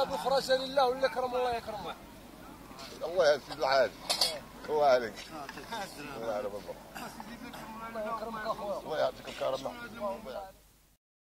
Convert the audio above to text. صاب الفراشة لله ولا كرم الله يكرمه. الله يسيب العافية. الله عليك. الله يعافيك. الله يكرمك أخويا. الله يعطيك الكرم.